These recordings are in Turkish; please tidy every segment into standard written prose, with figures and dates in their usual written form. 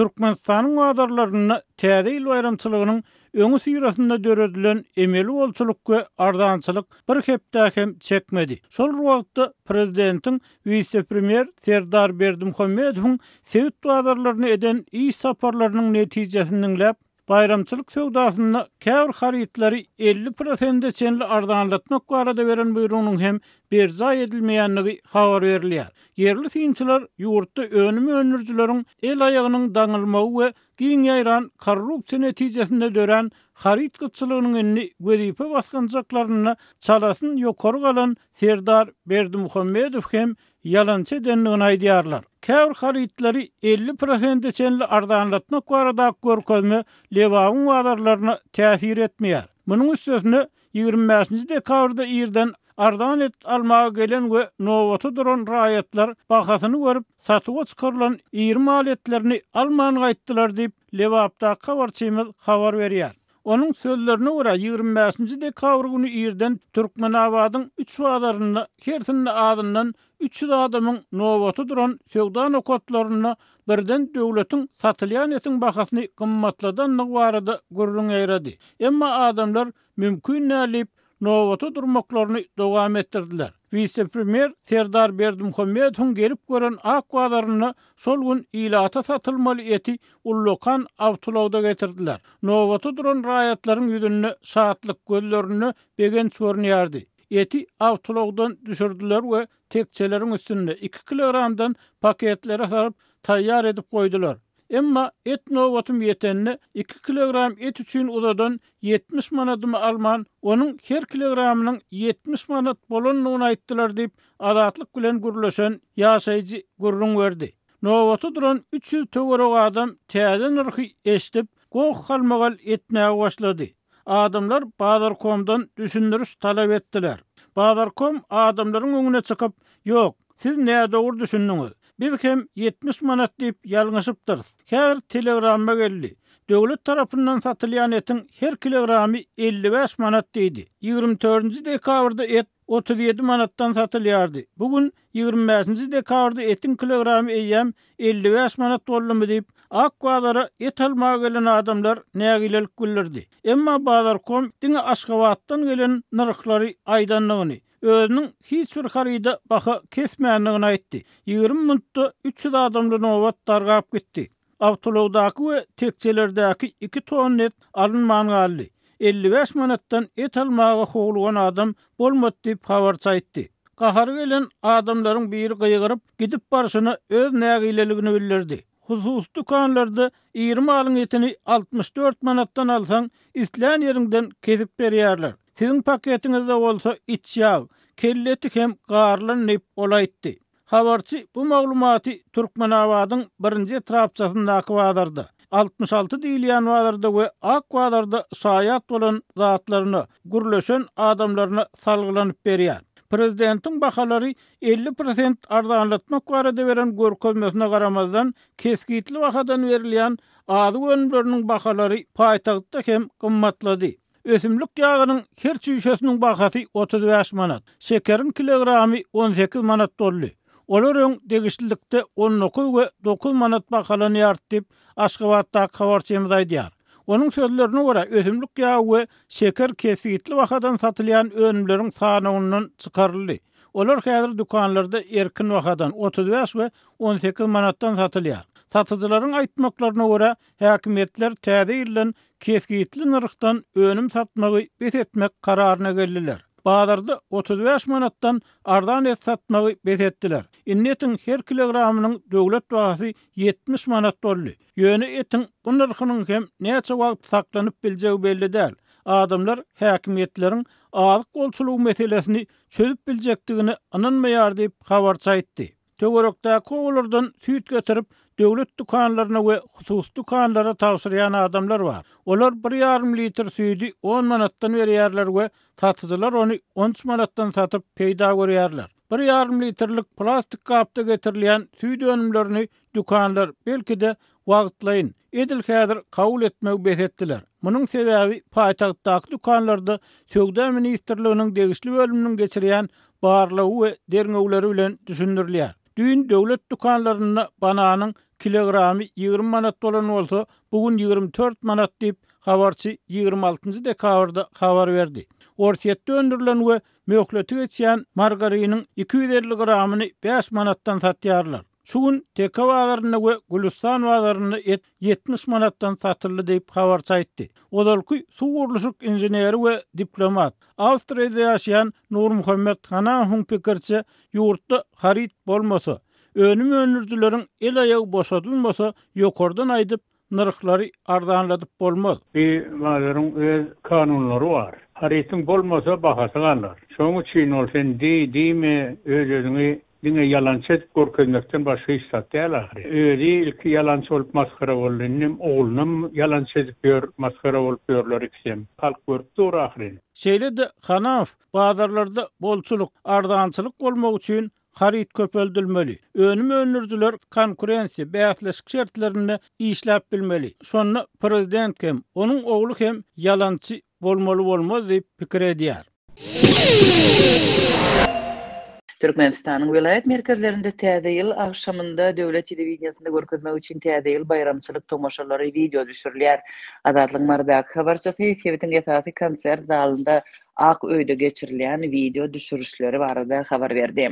Türkmenistan'ın adarlarının täze il bayramçılığının öňü syrasında döredilen emeli olçuluk ve ardançılık bir hepdäkem çekmedi. Şol wagtda prezidentiň vice-premier Serdar Berdimuhamedow Söwüt adarlaryny eden iş saparlarynyň netijesiniňläp bayramçılık söwdasyny käbir haritleri 50% çenli ardanlatmak garada beren buyrugynyň hem berza edilmeýänligi habar berilýär. Yerli synçylar ýurtda önüme önürjüleriň el ayagynyň daňylmagy we giň ýaýran korrupsiýa netijesinde dören harit gyççylygynyň enni weripe basgançyklaryny çalasyn ýokary galan Serdar Berdimuhamedow hem yalançy edenligini aýdýarlar. Käbir haritleri 50% çenli ardanlatmak garada görkezme lewagyň wadarlaryna täsir etmeýär. Munyň üstüne 25-nji dekabrda Irden ardan et almağa gelen ve Novotudur'un rayetler bakasını görüp satığa çıkarılan irmi aletlerini almağını aittiler deyip levapta kavarçimiz havar veriyer. Onun sözlerine göre 25. dekavr günü İrden Türkmenabat'ın 3 vadarını hersinli adından 3 adamın Novotudur'un söğdan okotlarına birden devletin satılayan etin bakasını kımmatladan nıvarada gurrun eyredi. Emma adamlar mümkün nalip Novotudur dowam ettirdiler. Vice-premier Serdar Berdimuhamedow gelip gören ak wadarını sol gün ilata satılmalı eti Ullukan avtulawda getirdiler. Novotudur'un rayatların yüzünü saatlik göllerini begenç görünýärdi. Eti avtulawdan düşürdüler ve tekçelerin üstünde 2 kilogramdan paketlere sarıp tayyar edip koydular. Emma et novatum yetenini 2 kilogram et üçün uzadan 70 manatımı alman, onun her kilogramının 70 manat bolonluğunu aittiler deyip Azatlyk bilen gürleşen yaşayıcı gurrun verdi. Novotudur'un 300 tögerek adam täze nyrhy eşdip goh halmagal etmäge başladı. Adamlar Bağdat Kom'dan düşündürüş talep ettiler. Bağdat Kom adamların önüne çıkıp "Yok, siz näme dogry düşündüňiz? Biz hem 70 manat deyip yalňyşypdyr. Her telegramma geldi. Döwlet tarapyndan satylýan etin her kilogramy 55 manat" diýdi. 24-nji dekabrda et 37 manattan satylýardy. Bugün 25-nji dekabrda etin kilogramy eýem 55 manat bolmy diýip ak bazara et almaga gelen adamlar nägilelik gülerdi. Emma Bağdat Kom diňe Aşgabatdan gelen nyrklary aýdanlygyny özünün hiç bir harida baha kesmeyenliğine aitti. 20 minutta 300 adamlı novat dargap gitti. Avtulawdaki ve tekçelerdaki 2 ton et alınman galli. 55 manattan et almağa hoğulgan adam bolmat deyip havarça aitti. Kahara gelen adamların biri kıyırıp gidip barışına öz nägileligini bildirdi. Husus dukanlarda 20 alın etini 64 manattan alsan islen yerinden kesip berýärler. Sizin paketiňizde bolsa iç ýaw, kelletik hem garlanıp olaýtdy. Habarçy bu maglumaty Türkmenabatyň 1-nji etrapçasyndaky wadarda 66 diýilýän wadarda we ak wadarda saýat bolan zatlaryny gürleşen adamlaryna salgylanyp berýär. Prezidentiň bahalary 50% ardanlatmak garada beren görkezmesine garamazdan keskitli bahadan berilýän azy önümleriniň bahalary paýtagtda hem kymmatlady. Ösümlük yağının her çüşesinin bakası 35 manat, şekerin kilogrami 18 manat dollu. Olurun degişlilikte 19 ve 9 manat bakalanı yarttip Aşgabatda kavarçemiz aýdýar. Onun sözlerine göre ösümlük yağı ve şeker kesitli vakadan satılayan önümlerin sanığından çıkarıldı. Olar häzir dukanlarda erkin vakadan 35 ve 18 manattan satılýar. Satıcıların aýtmaklaryna görä, häkimetler täze edilen keskitli nyrykdan önüm satmagy bet etmek kararyna geldiler. Bazarda 35 manattan ardan et satmagy bet etdiler. Innetin her kilogramynyň döwlet bahasy 70 manat dolly. Ýöne etin bu nyrkynyň hem näçe wagt saklanyp biljegi belli däl. Adamlar häkimetleriň alyk golçulugy meselesini çözüp biljekdigini ananmaýar diýip habarça aýtdy. Töwerekdäki olardan süýt getirip döwlet dukanlaryna we husus dukanlara tawsirýän adamlar bar. Olar 1,5 litr süýdi 10 manatdan berýärler we satyjylar ony 13 manatdan satyp peýda görýärler. 1,5 litrlik plastik gapda getirilýän süýt önümlerini dukanlar belki de wagtlaýyn edil-häzir kabul etmegi besetdiler. Munyň sebäbi paýtagtdaky dukanlarda Söwda Ministrliginiň degişli bölüminiň geçirýän barlygy we derňewleri bilen düşündirilýär. Düýn döwlet dukanlaryna bananyň kilogramı 20 manat dolan olsa bugün 24 manat deyip havarçı 26. dekabrda havar verdi. Ortiyette öndürülen ve möhleti geçen margarinin 250 gramını 5 manattan satyarlar. Şugun teka valarına ve Gülistan valarına 70 manattan satıldı deyip havarça etti. Odalki su kuruluşuk injeneri ve diplomat. Avstriya'da yaşayan Nur Muhammed Hanahun pikirçe yurtta harit bolmasa, önüm önürcülerin el ayağı boşadılmasa yokordan aydıp nırıkları ardanladıp bolmaz. Bir maların öz kanunları var. Haritin bolmasa bahasınlar. Şoňu çiğin olsun değil mi öz Dine yalançı edip korkulmaktan başka hiç sattılar. Öyle ilki yalançı olup maskara olunum, oğlunum yalançı edip gör, maskara olup görler iksem. Halk görüp dur ahirin. Şeyle de Hanaf, bazarlarda bolçuluk, ardançılık olmak için harit köpöldülmeli. Önüm önürcüler konkurensiya, beyatlaşık şertlerini işlep bilmeli. Sonra prezident hem, onun oğlu hem yalançı olmalı olmaz deyip fikir ediyar. Türkmenistan'ın vilayet merkezlerinde täze ýyl agşamynda döwlet telewiziýasynda görkezmek üçin täze ýyl bayramçylyk tomaşalary video düşürler. Azatlyk Mardak habarçysy Seýitiň esasy konsert zalynda Ak öýde geçirilen video düşürüşleri barada habar berdi.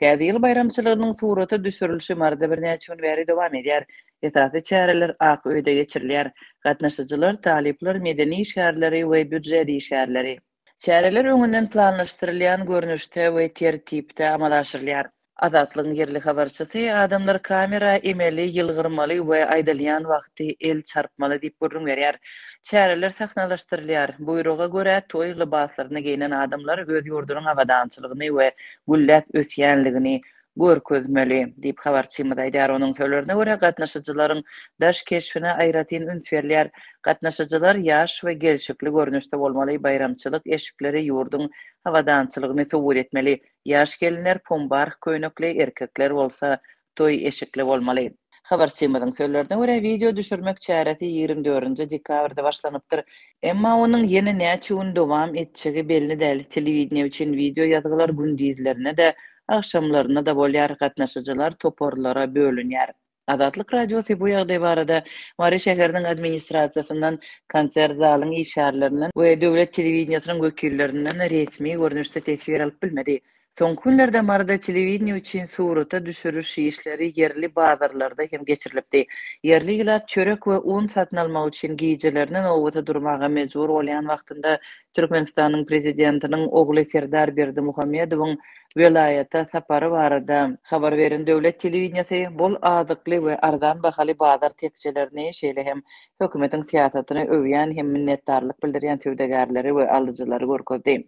Täze ýyl bayramçylygynyň surata düşürilişi marda bir näçe gün bäri dowam edýär. Esasy çäreler Ak öýde geçiriler. Gatnaşyjylar, talipler, medeni şäherleri we büdjedi şäherleri. Çäreler öňünden planlaşdyrylan görnüşde we tertipde amalaşdyrylýar. Azatlygyň ýerli habarçysy adamlar kamera emeli, ýylgyrmaly we aýdylýan wagty el çarpmaly diýip gurrun berýär. Çäreler sahnalaşdyrylýar. Buyruga görä toy libaslaryny giýinen adamlar göz ýurdunyň awadançylygyny we gulläp ösýänligini görkezmeli diýip habarçymyz aýdýar. Onuň sözlerine görä gatnaşyjylaryň daş keşfine aýratyn üns berýär. Gatnaşyjylar ýaş we gelşikli görnüşde bolmaly, bayramçylyk eşikleri ýurdun hawadançylygyny subut etmeli. Ýaş gelinler pombark köýnekli, erkekler bolsa toy eşikli bolmaly. Habarçymyzyň sözlerine görä video düşürmek çäresi 24-nji dekabrda başlanypdyr. Emma onuň ýene näçe gün dowam etjegi belli däl. Telewiziýa üçin video ýazgylar gündüzlerine de akşamlarına da bolýar. Gatnaşyjylar toporlara bölünýär. Azatlyk Radiosy bu ýagdaý barada Mari şäheriniň administrasiýasyndan, konsert zalynyň işgärlerinden we döwlet telewiziýasynyň wekillerinden resmi görnüşde tesbir alyp bilmedi. Son günlerde Marda telewiziýa üçin surata düşürüş işleri yerli bazarlarda hem geçirilipdi. Yerli ýyllar çörek we un satyn almak üçin giýjelerini Novotudur durmaga mejbur bolýan wagtynda Türkmenistanyň prezidentiniň ogly Serdar Berdimuhamedowyň vilayata sapary barada habar beren döwlet telewiziýasy bol azykly we ardan bahaly bazar tekçelerini şeýle hem hökümetiň siýasatyny öwýän hem minnetdarlyk bildirýän söwdegärleri we aldyjylary görkezdi.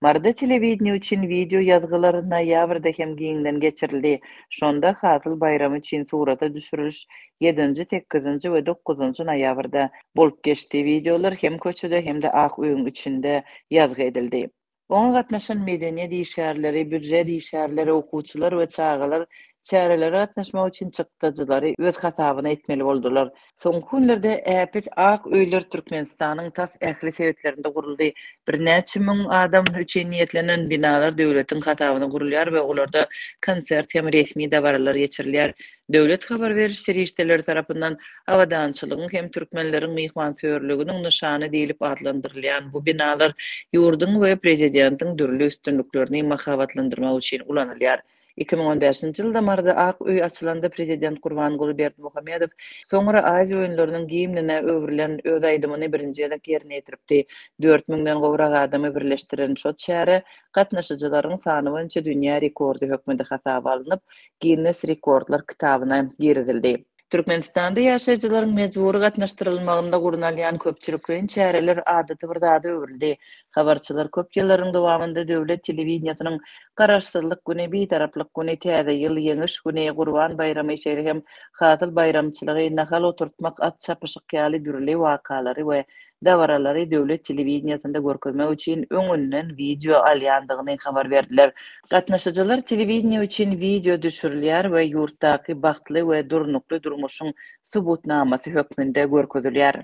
Marda telewiziýa üçin video ýazgylary noýabrda hem giňden geçirildi. Şonda Hatıl bayramy üçin surata düşüriliş 7-nji, 8-nji we 9-njy noýabrda bolup geçdi. Videolar hem köçede hem de Ak öýüň içinde ýazgy edildi. Oňa gatnaşan medeniýet işgärleri, büdje işgärleri, okuwçylar we çağalar çäreleri gatnaşmak üçin çykdyjylary öz hasabyna etmeli boldular. Son günlerde äpit Ak öýler Türkmenistanyň tas ähli sebäplerinde guruldy. Bir näçe müň adam üçin niýetlenen binalar döwletiň hasabyna gurulýar we olarda konsert hem resmi dabaralar geçirilýär. Döwlet habar beriş serişdeleri tarapyndan awadançylygyň hem türkmenleriň mehmansyörliginiň nişany diýilip adlandyrylýan bu binalar ýurdun we prezidentiň dürli üstünliklerini mahabatlandyrmak üçin ulanylýar. 2015-nji ýylda Marda Ak öý açylanda prezident Gurbanguly Berdimuhamedow soňra Aziýa öýünleriniň giyimine öwrilen öz aýdymyny birinji ýylda ýerine ýetiripdi. 4000-den gowrak adamy birleşdiren şol şäheri gatnaşyjylaryň sany boýunça dünýä rekordy hökmünde hasaba alanyp Guinness rekordlar kitabyna girildi. Türkmenistanda ýaşaýjylaryň mejbur gatnaşdyrylmagynda gurunalýan köpçülükliň çäreler adaty bir zady öwrildi. Habarçylar köp ýyllaryň dowamında döwlet telewiziýasynyň garaşsyzlyk güni, betaraplyk güni, täze ýyl, ýeňiş güni, Gurban bayramy şeýle hem Hatıl bayramçylygy, nahal oturtmak, at çapyşyk ýaly dürli wakalary we dawaralary döwlet telewiziýasynda görkezmek üçin öňünden video alýandygyny habar berdiler. Gatnaşyjylar telewiziýa üçin video düşürilýär we ýurtdaky bagtly we durnukly durmuşyň subutnamasy hökmünde görkezilýär.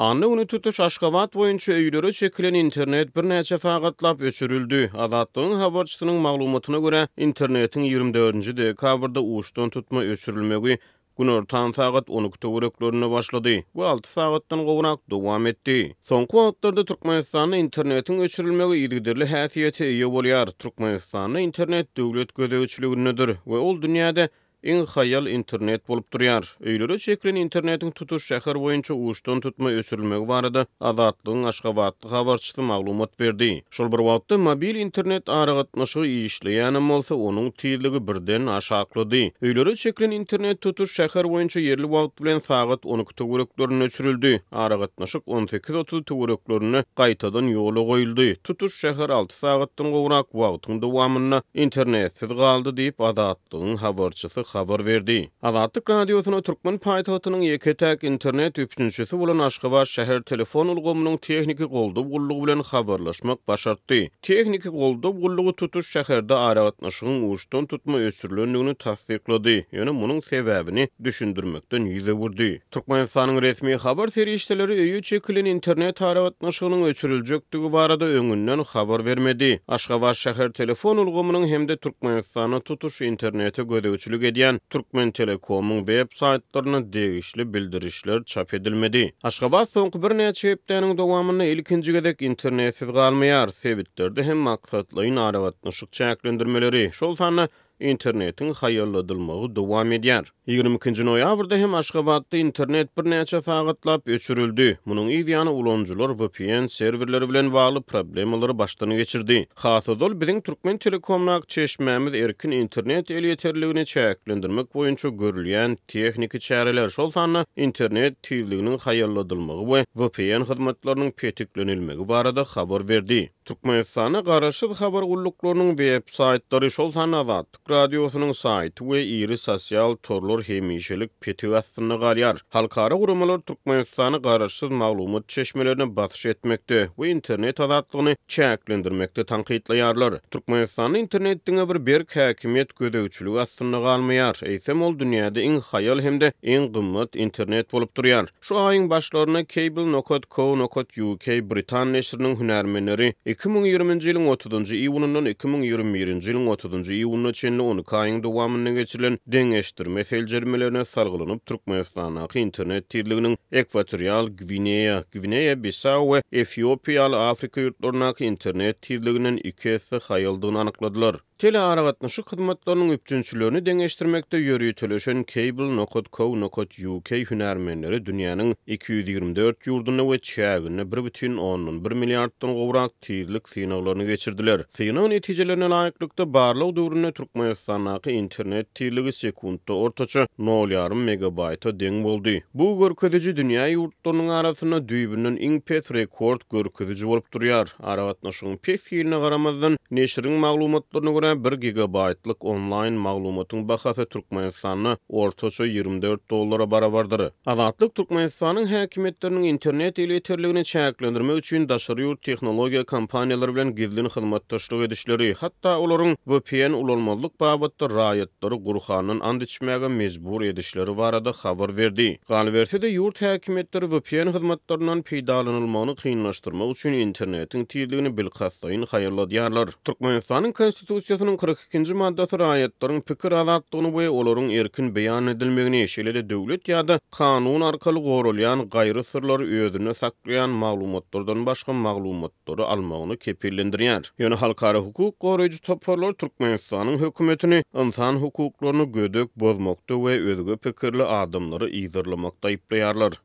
Anı onu tutuş Aşgabat boyunca öýlere çekilen internet bir näçe fagatlap öçürüldü. Azatlyň habarçysynyň maglumatyna görä, internetin 24-nji dekabrda uşdan tutma öçürülmegi günortan sagat 12:00 başladı. Bu 6 sagatdan gowrak dowam etdi. Soňky wagtlarda Türkmenistanda internetin öçürülmegi ýygydirli häsiýete eýe bolýar. Türkmenistanda internet döwlet gödäwçiliginidir we ol dünýäde en hayal internet bolup durýar. Öýlere çekilen internetiň tutuş şäher boýunça uşdan tutma öçürülmegi barada Azatlyň Aşgabatly habarçysy maglumat berdi. Şol bir wagtda mobil internet aragatnaşygy işleýän bolsa, onuň tezligi birden aşaklydy. Öýlere çekilen internet tutuş şäher boýunça yerli wagt bilen sagat 12:00 öçürüldi. Aragatnaşyk 18:30 gaýtadan ýola goýuldy. Tutuş şäher 6 sagatdan gowrak wagtyň dowamyna internetsiz galdy diýip Azatlyň habarçysy habar verdi. Azatlyk Radiosyna Türkmen paýtahtynyň ýeketäk internet üpçünçisi bolan Aşgabat şäher telefon ulgamynyň tehniki goldup gullugy bilen habarlaşmak başartdy. Tehniki goldup gullugy tutuş şäherde aragatnaşygyň uşdan tutma öçürlendigini tasdiklady. Ýöne munyň sebäbini düşündirmekden ýüze burdy. Türkmenistanyň resmi habar serişdeleri öýe çekilen internet aragatnaşygynyň öçüriljekdigi barada öňünden habar bermedi. Aşgabat şäher telefon ulgamynyň hem de Türkmenistana tutuş internete gödäwçilik edýän Türkmen Telekom'un web saytlarına degişli bildirişler çap edilmedi. Aşgabat soňky bir näçe hepdeniň dowamyna ilkinji gezek internetsiz galmaýar, sewitlerde hem maksatlaýyn aragatnaşyk çäklendirmeleri, şol sany internetin hayalladylmagy dowam edýär. 22-nji noýabrda hem Aşgabatda internet bir näçe sagatlap öçürüldi. Munyň ýa-da ulonjular VPN serverleri bilen bagly problemleri başdan geçirdi. Hasydol biziň Türkmen Telekom'nak çeşmämiz erkin internet eleýeterligini çäklendirmek boýunça görülýän tehniki çäreler şol sany internet tezliginiň hayalladylmagy we VPN hyzmatlarynyň petiklenilmegi barada habar berdi. Türkmenistana garaşsyz habar gulluklarynyň web-saytlary şol sany Azatlyk Radiosynyň saýty we iri sosial torlar hemişelik peti astyna galýar. Halkara gurumlar Türkmenistana garaşsyz maglumat çeşmelerine batyş etmekde we internet azatlygyny çäklendirmekde tanqidleýärler. Türkmenistanda internetdiňe bir berk häkimet gödäwçiligi astyna galmaýar. Eýsem ol dünýäde iň haýal hem de iň gymmat internet bolup durýar. Şu aýyň başlaryna Cable.co.uk Britan neşriniň hünärmenleri 2020-nji ýylyň 30-njy iýunundan 2021-nji ýylyň 30-njy iýununa çenli 12 aýyň dowamyna geçirilen deňeşdirme seljermelerine sargylanyp Türkmenistanyň internet tezliginiň Ekwatorial Gwineýa, Gwineýa-Bissau we Efiopiýaly Afrika ýurtlarynyň internet tezliginiň 2 haýaldygyny anykladylar. Tele aragatnaşyk hyzmatlarynyň üpçünçilerini deňeşdirmekde ýörüýtüleşen Cable.co.uk hünärmenleri dünýäniň 224 ýurduna we çägine 1,1 milliarddan gowrak tezlik synaglaryny geçirdiler. Synag netijelerine laýyklykda barlyk döwrüne Türkmenistanyň internet tezligi sekundda ortaça 0,5 megabayta deň boldy. Bu görkeziji dünýä ýurtlarynyň arasynda düýbünden iň pes rekord görkeziji bolup durýar. Aragatnaşygyň pes ýylyna garamazdan neşriniň maglumatlaryna görä 1 gigabaytlyk online maglumatyň bahasy Türkmenistanda ortaça $24 barabardyr. Azatlyk Türkmenistanyň häkimetleriniň internet eleýeterligini çäklendirmek üçin daşary-ýurt tehnologiýa kompaniýalary bilen gizlin hyzmatdaşlyk edişleri, hatda olaryň VPN ulanmazlyk babatda raýatlary gurhanyň and içmäge mejbur edişleri barada habar berdi. Galwersede ýurt häkimetleri VPN hyzmatlarynyň peýdalanylmagyny kynlaşdyrmak üçin internetiň tezligini bilkastaýyn haýalladýarlar. Türkmenistanyň Konstitusiýasynyň 42-nji maddasy raýatlaryň pikir azatlygyny we olaryň erkin beýan edilmegini, şeýle-de döwlet ýa-da kanun arkaly gorulýan gaýry syrlary özüne saklaýan maglumatlardan başga maglumatlary almagyny kepillendirýär. Ýöne halkara hukuk goraýjy toparlar Türkmenistanyň hökümetini insan hukuklaryny gödök bozmakda we özüge pikirli adamlary ýyzyrlamakda aýplaýarlar.